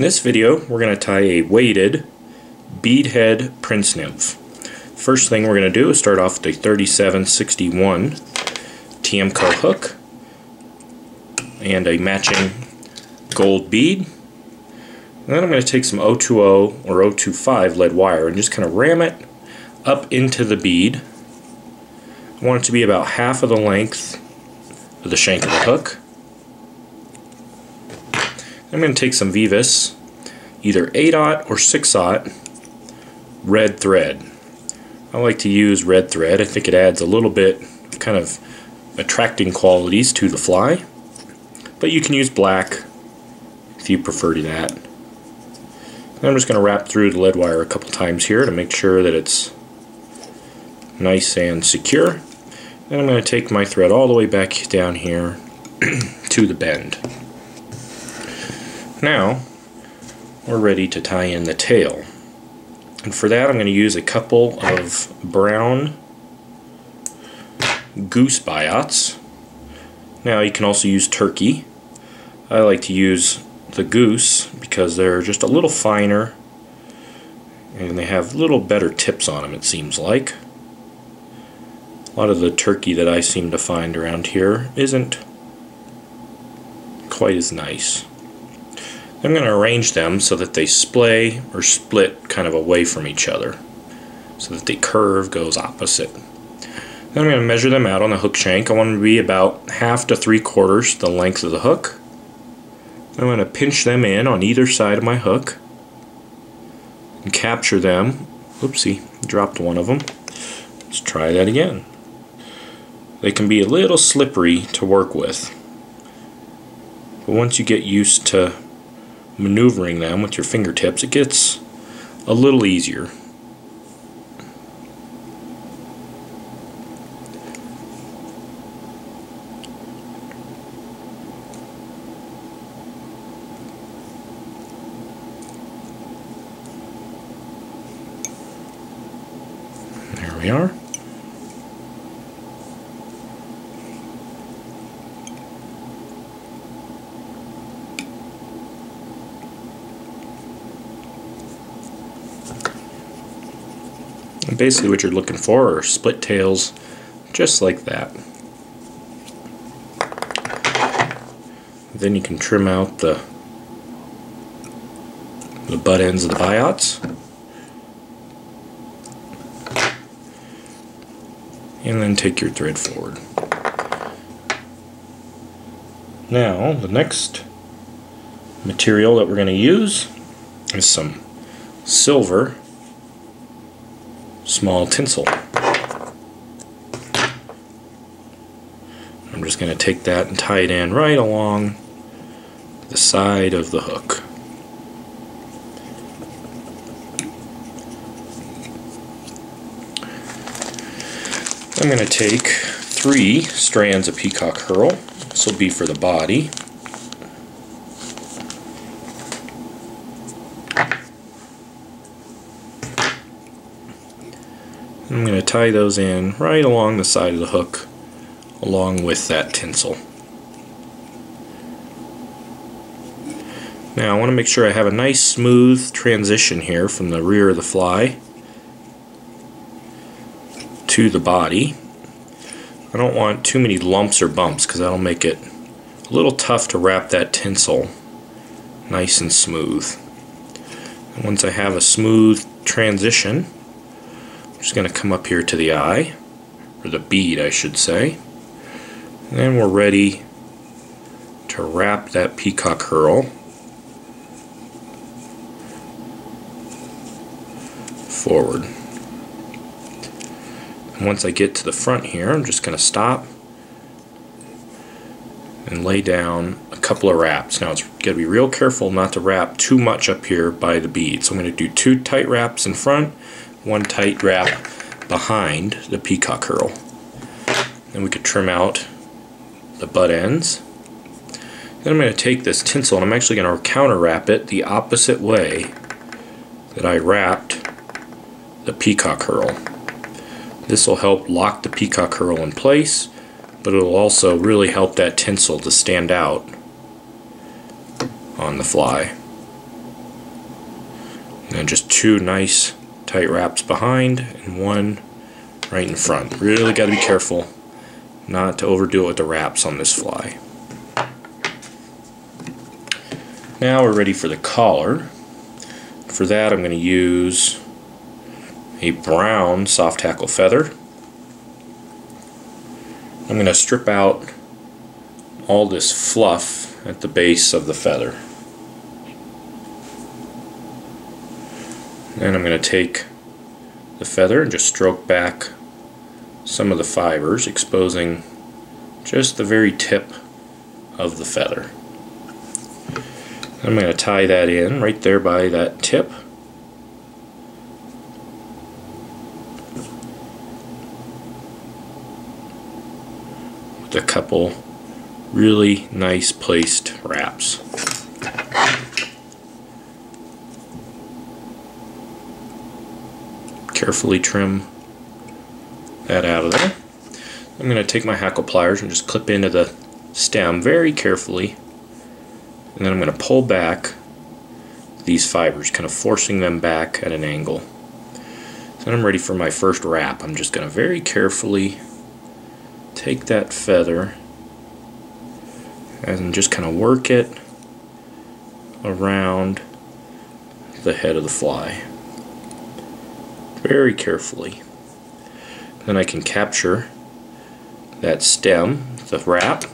In this video, we're going to tie a weighted beadhead prince nymph. First thing we're going to do is start off with a 3761 TM curl hook and a matching gold bead. And then I'm going to take some 020 or 025 lead wire and just kind of ram it up into the bead. I want it to be about half of the length of the shank of the hook. I'm going to take some Veevus, either 8-aught or 6-aught red thread. I like to use red thread. I think it adds a little bit of kind of attracting qualities to the fly, but you can use black if you prefer to that. And I'm just going to wrap through the lead wire a couple times here to make sure that it's nice and secure. And I'm going to take my thread all the way back down here to the bend. Now we're ready to tie in the tail, and for that I'm going to use a couple of brown goose biots. Now you can also use turkey. I like to use the goose because they're just a little finer and they have little better tips on them, it seems like. A lot of the turkey that I seem to find around here isn't quite as nice. I'm going to arrange them so that they splay or split kind of away from each other, so that the curve goes opposite. Then I'm going to measure them out on the hook shank. I want them to be about half to 3/4 the length of the hook. I'm going to pinch them in on either side of my hook and capture them. Oopsie, dropped one of them. Let's try that again. They can be a little slippery to work with, but once you get used to maneuvering them with your fingertips, it gets a little easier. There we are. Basically what you're looking for are split tails just like that. Then you can trim out the butt ends of the biots. And then take your thread forward. Now the next material that we're going to use is some silver small tinsel. I'm just going to take that and tie it in right along the side of the hook. I'm going to take 3 strands of peacock curl. This will be for the body. I'm going to tie those in right along the side of the hook along with that tinsel. Now I want to make sure I have a nice smooth transition here from the rear of the fly to the body. I don't want too many lumps or bumps because that'll make it a little tough to wrap that tinsel nice and smooth. And once I have a smooth transition, I'm just going to come up here to the eye, or the bead I should say, and then we're ready to wrap that peacock curl forward. And once I get to the front here, I'm just going to stop and lay down a couple of wraps. Now it's got to be real careful not to wrap too much up here by the bead, so I'm going to do 2 tight wraps in front, 1 tight wrap behind the peacock curl. Then we could trim out the butt ends. Then I'm going to take this tinsel and I'm actually going to counter wrap it the opposite way that I wrapped the peacock curl. This will help lock the peacock curl in place, but it will also really help that tinsel to stand out on the fly. and just two nice tight wraps behind and one right in front. Really got to be careful not to overdo it with the wraps on this fly. Now we're ready for the collar. For that I'm going to use a brown soft tackle feather. I'm going to strip out all this fluff at the base of the feather. And I'm going to take the feather and just stroke back some of the fibers, exposing just the very tip of the feather. I'm going to tie that in right there by that tip. With a couple really nice placed wraps. Carefully trim that out of there. I'm going to take my hackle pliers and just clip into the stem very carefully. And then I'm going to pull back these fibers, kind of forcing them back at an angle. Then I'm ready for my first wrap. I'm just going to very carefully take that feather and just kind of work it around the head of the fly. Very carefully. Then I can capture that stem, the wrap.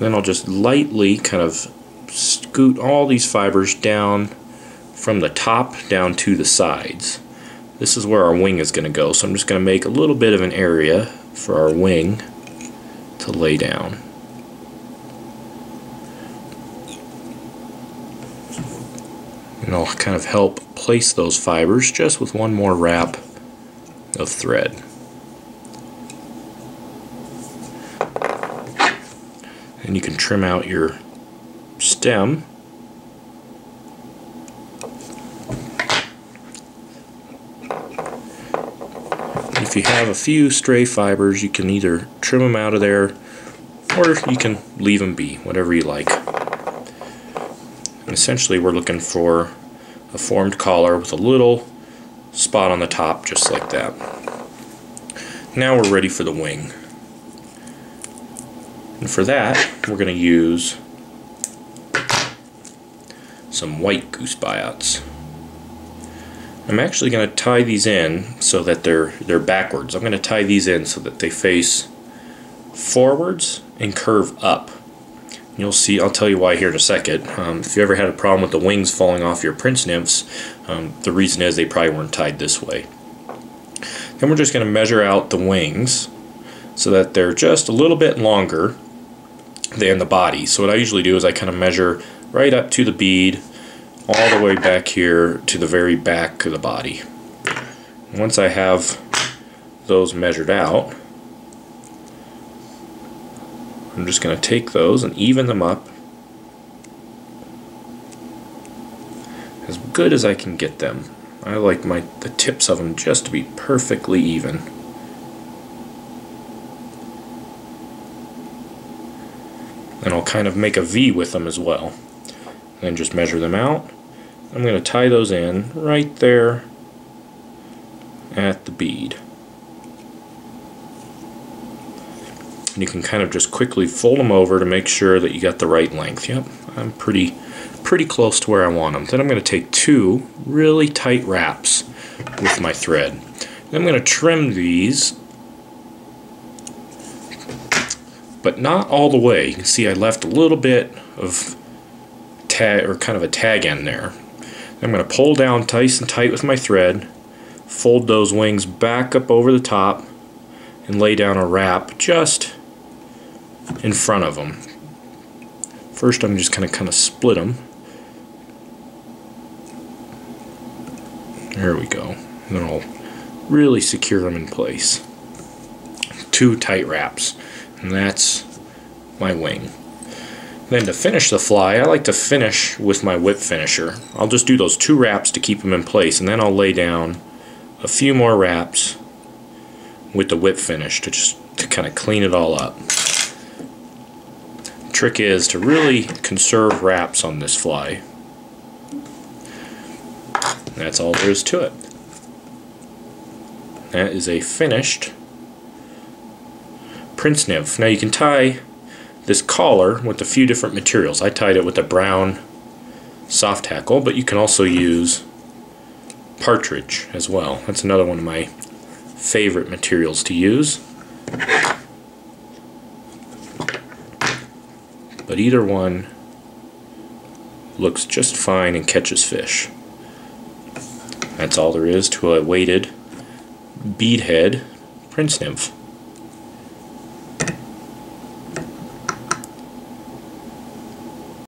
Then I'll just lightly kind of scoot all these fibers down from the top down to the sides. This is where our wing is going to go, so I'm just going to make a little bit of an area for our wing to lay down. And I'll kind of help place those fibers just with one more wrap of thread. And you can trim out your stem. If you have a few stray fibers, you can either trim them out of there or you can leave them be, whatever you like. And essentially we're looking for a formed collar with a little spot on the top, just like that. Now we're ready for the wing. And for that, we're going to use some white goose buyouts. I'm actually going to tie these in so that they're backwards. I'm going to tie these in so that they face forwards and curve up. You'll see, I'll tell you why here in a second. If you ever had a problem with the wings falling off your prince nymphs, the reason is they probably weren't tied this way. Then we're just going to measure out the wings so that they're just a little bit longer than the body. So what I usually do is I kind of measure right up to the bead, all the way back here to the very back of the body. And once I have those measured out, I'm just going to take those and even them up as good as I can get them. I like the tips of them just to be perfectly even. And I'll kind of make a V with them as well. And just measure them out. I'm going to tie those in right there at the bead. And you can kind of just quickly fold them over to make sure that you got the right length. Yep, I'm pretty close to where I want them. Then I'm going to take two really tight wraps with my thread. And I'm going to trim these, but not all the way. You can see I left a little bit of tag, or kind of a tag end there. I'm going to pull down nice and tight with my thread, fold those wings back up over the top, and lay down a wrap just in front of them. First I'm just going to kind of split them. There we go. And then I'll really secure them in place. Two tight wraps. And that's my wing. Then to finish the fly, I like to finish with my whip finisher. I'll just do those two wraps to keep them in place, and then I'll lay down a few more wraps with the whip finish to kind of clean it all up. The trick is to really conserve wraps on this fly. That's all there is to it. That is a finished Prince Nymph. Now you can tie this collar with a few different materials. I tied it with a brown soft hackle, but you can also use partridge as well. That's another one of my favorite materials to use. But either one looks just fine and catches fish. That's all there is to a weighted beadhead Prince Nymph.